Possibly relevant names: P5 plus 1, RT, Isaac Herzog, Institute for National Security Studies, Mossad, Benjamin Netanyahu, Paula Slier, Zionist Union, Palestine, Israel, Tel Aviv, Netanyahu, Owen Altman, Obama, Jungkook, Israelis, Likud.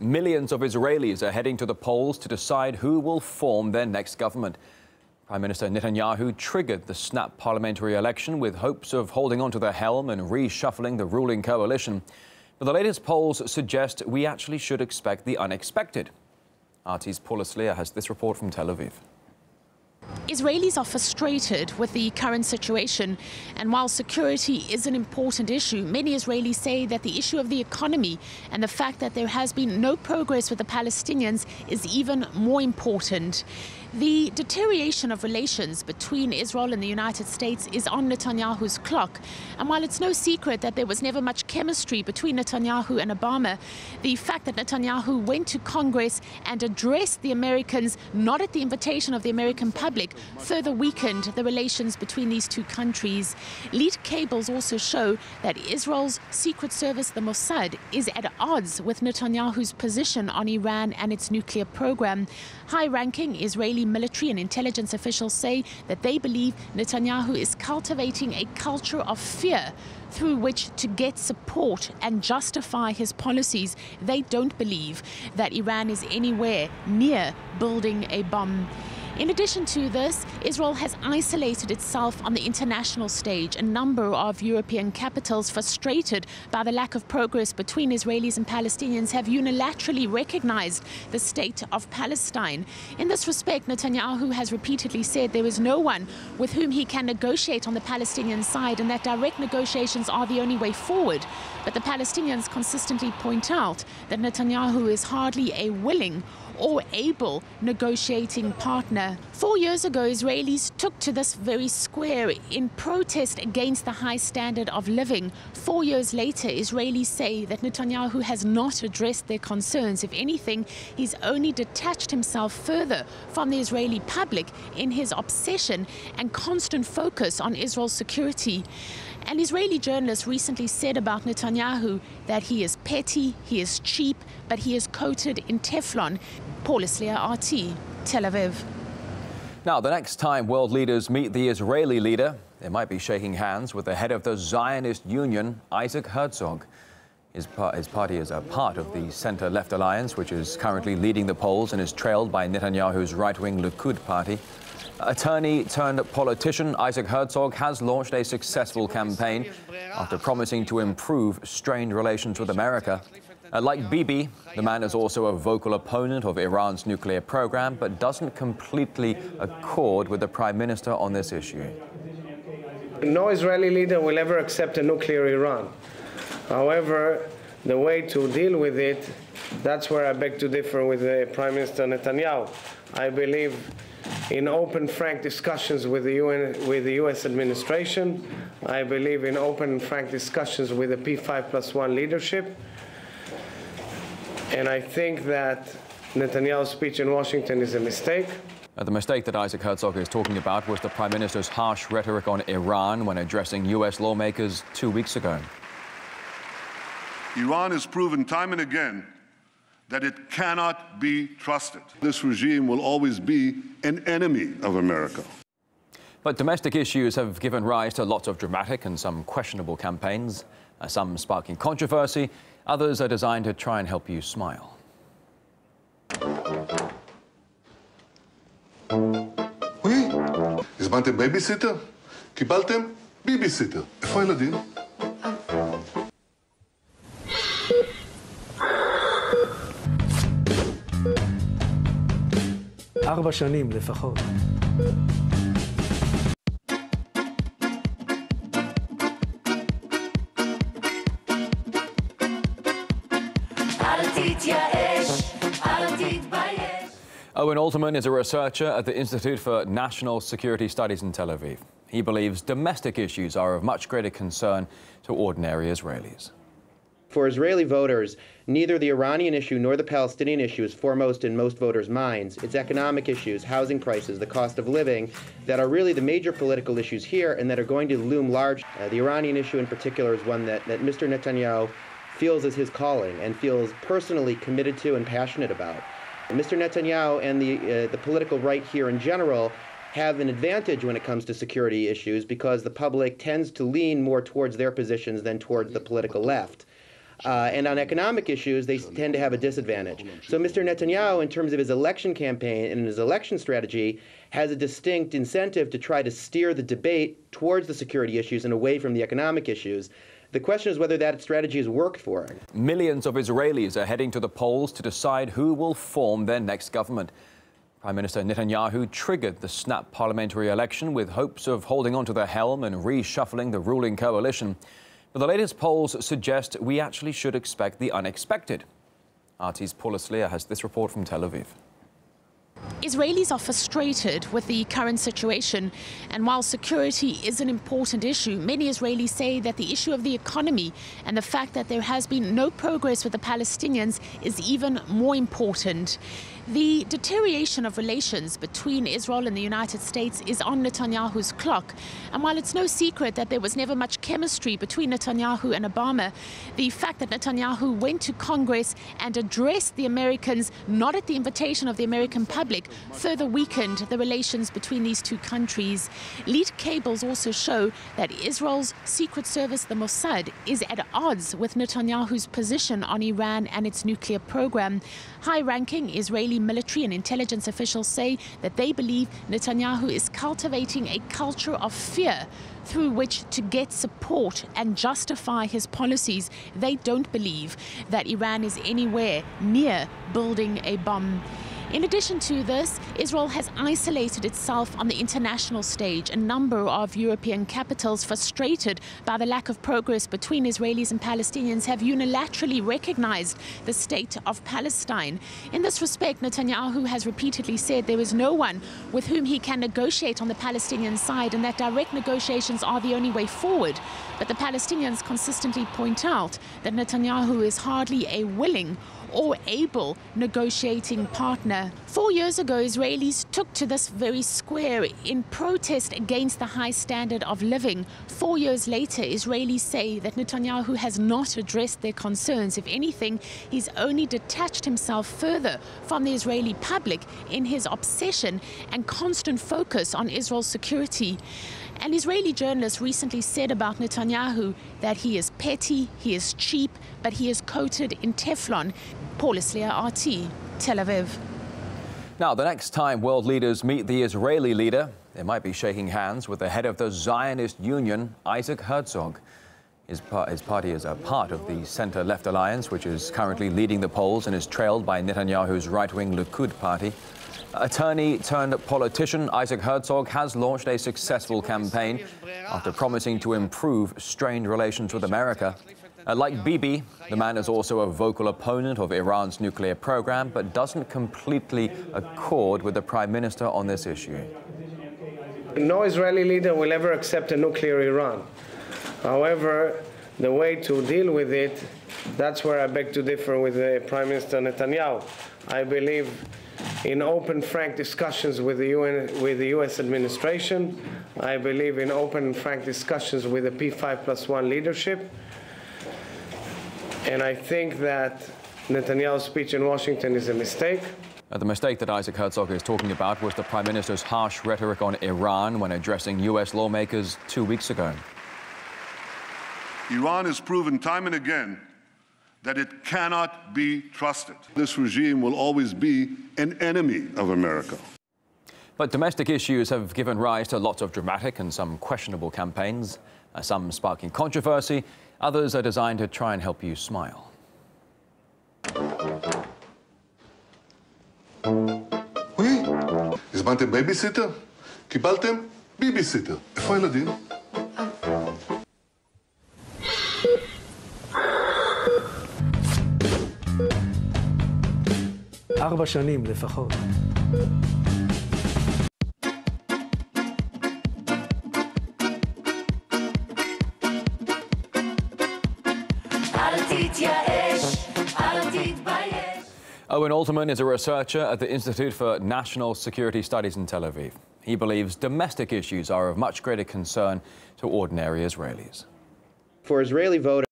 Millions of Israelis are heading to the polls to decide who will form their next government. Prime Minister Netanyahu triggered the snap parliamentary election with hopes of holding on to the helm and reshuffling the ruling coalition. But the latest polls suggest we actually should expect the unexpected. RT's Paula Slier has this report from Tel Aviv. Israelis are frustrated with the current situation, and while security is an important issue, many Israelis say that the issue of the economy and the fact that there has been no progress with the Palestinians is even more important. The deterioration of relations between Israel and the United States is on Netanyahu's clock, and while it's no secret that there was never much chemistry between Netanyahu and Obama, the fact that Netanyahu went to Congress and addressed the Americans not at the invitation of the American public further weakened the relations between these two countries. Leaked cables also show that Israel's Secret Service, the Mossad, is at odds with Netanyahu's position on Iran and its nuclear program. High-ranking Israeli military and intelligence officials say that they believe Netanyahu is cultivating a culture of fear through which to get support and justify his policies. They don't believe that Iran is anywhere near building a bomb. In addition to this, Israel has isolated itself on the international stage. A number of European capitals, frustrated by the lack of progress between Israelis and Palestinians, have unilaterally recognized the state of Palestine. In this respect, Netanyahu has repeatedly said there is no one with whom he can negotiate on the Palestinian side and that direct negotiations are the only way forward. But the Palestinians consistently point out that Netanyahu is hardly a willing or able negotiating partner. 4 years ago, Israelis took to this very square in protest against the high standard of living. 4 years later, Israelis say that Netanyahu has not addressed their concerns. If anything, he's only detached himself further from the Israeli public in his obsession and constant focus on Israel's security. An Israeli journalist recently said about Netanyahu that he is petty, he is cheap, but he is coated in Teflon. Paula Slier, RT, Tel Aviv. Now, the next time world leaders meet the Israeli leader, they might be shaking hands with the head of the Zionist Union, Isaac Herzog. His party is a part of the center-left alliance, which is currently leading the polls and is trailed by Netanyahu's right-wing Likud party. Attorney-turned-politician Isaac Herzog has launched a successful campaign after promising to improve strained relations with America. Like Bibi, the man is also a vocal opponent of Iran's nuclear program, but doesn't completely accord with the prime minister on this issue. No Israeli leader will ever accept a nuclear Iran. However, the way to deal with it, that's where I beg to differ with the Prime Minister Netanyahu. I believe in open, frank discussions with the U.S. administration. I believe in open and frank discussions with the P5 plus 1 leadership. And I think that Netanyahu's speech in Washington is a mistake. The mistake that Isaac Herzog is talking about was the Prime Minister's harsh rhetoric on Iran when addressing U.S. lawmakers 2 weeks ago. Iran has proven time and again that it cannot be trusted. This regime will always be an enemy of America. But domestic issues have given rise to lots of dramatic and some questionable campaigns, some sparking controversy, others are designed to try and help you smile. Oui, הזמנתם בייביסיטר? קיבלתם בייביסיטר. איפה הילדים? ארבע שנים לפחות. Owen Altman is a researcher at the Institute for National Security Studies in Tel Aviv. He believes domestic issues are of much greater concern to ordinary Israelis. For Israeli voters, neither the Iranian issue nor the Palestinian issue is foremost in most voters' minds. It's economic issues, housing prices, the cost of living that are really the major political issues here and that are going to loom large. The Iranian issue in particular is one that Mr. Netanyahu feels is his calling and feels personally committed to and passionate about. Mr. Netanyahu and the political right here in general have an advantage when it comes to security issues because the public tends to lean more towards their positions than towards the political left. And on economic issues, they tend to have a disadvantage. So Mr. Netanyahu, in terms of his election campaign and his election strategy, has a distinct incentive to try to steer the debate towards the security issues and away from the economic issues. The question is whether that strategy has worked for him. Millions of Israelis are heading to the polls to decide who will form their next government. Prime Minister Netanyahu triggered the snap parliamentary election with hopes of holding onto the helm and reshuffling the ruling coalition. But the latest polls suggest we actually should expect the unexpected. RT's Paula Slier has this report from Tel Aviv. Israelis are frustrated with the current situation, and while security is an important issue, many Israelis say that the issue of the economy and the fact that there has been no progress with the Palestinians is even more important. The deterioration of relations between Israel and the United States is on Netanyahu's clock, and while it's no secret that there was never much chemistry between Netanyahu and Obama, the fact that Netanyahu went to Congress and addressed the Americans not at the invitation of the American public further weakened the relations between these two countries. Leaked cables also show that Israel's Secret Service, the Mossad, is at odds with Netanyahu's position on Iran and its nuclear program. High-ranking Israeli military and intelligence officials say that they believe Netanyahu is cultivating a culture of fear through which to get support and justify his policies. They don't believe that Iran is anywhere near building a bomb. In addition to this, Israel has isolated itself on the international stage. A number of European capitals, frustrated by the lack of progress between Israelis and Palestinians, have unilaterally recognized the state of Palestine. In this respect, Netanyahu has repeatedly said there is no one with whom he can negotiate on the Palestinian side and that direct negotiations are the only way forward. But the Palestinians consistently point out that Netanyahu is hardly a willing or able negotiating partner. 4 years ago, Israelis took to this very square in protest against the high standard of living. 4 years later, Israelis say that Netanyahu has not addressed their concerns. If anything, he's only detached himself further from the Israeli public in his obsession and constant focus on Israel's security. An Israeli journalist recently said about Netanyahu that he is petty, he is cheap, but he is coated in Teflon. Paula Slier, RT, Tel Aviv. Now, the next time world leaders meet the Israeli leader, they might be shaking hands with the head of the Zionist Union, Isaac Herzog. His party is a part of the center-left alliance, which is currently leading the polls and is trailed by Netanyahu's right-wing Likud party. Attorney-turned-politician Isaac Herzog has launched a successful campaign after promising to improve strained relations with America. Like Bibi, the man is also a vocal opponent of Iran's nuclear program, but doesn't completely accord with the prime minister on this issue. No Israeli leader will ever accept a nuclear Iran. However, the way to deal with it, that's where I beg to differ with the Prime Minister Netanyahu. I believe in open, frank discussions with the U.S. administration. I believe in open and frank discussions with the P5 plus 1 leadership. And I think that Netanyahu's speech in Washington is a mistake. The mistake that Isaac Herzog is talking about was the Prime Minister's harsh rhetoric on Iran when addressing U.S. lawmakers 2 weeks ago. Iran has proven time and again that it cannot be trusted. This regime will always be an enemy of America. But domestic issues have given rise to lots of dramatic and some questionable campaigns, some sparking controversy. Others are designed to try and help you smile. Oui? הזמנתם בייביסיטר? קיבלתם ביביסיטר. איפה הילדים? ארבע שנים לפחות. Owen Altman is a researcher at the Institute for National Security Studies in Tel Aviv. He believes domestic issues are of much greater concern to ordinary Israelis. For Israeli voters,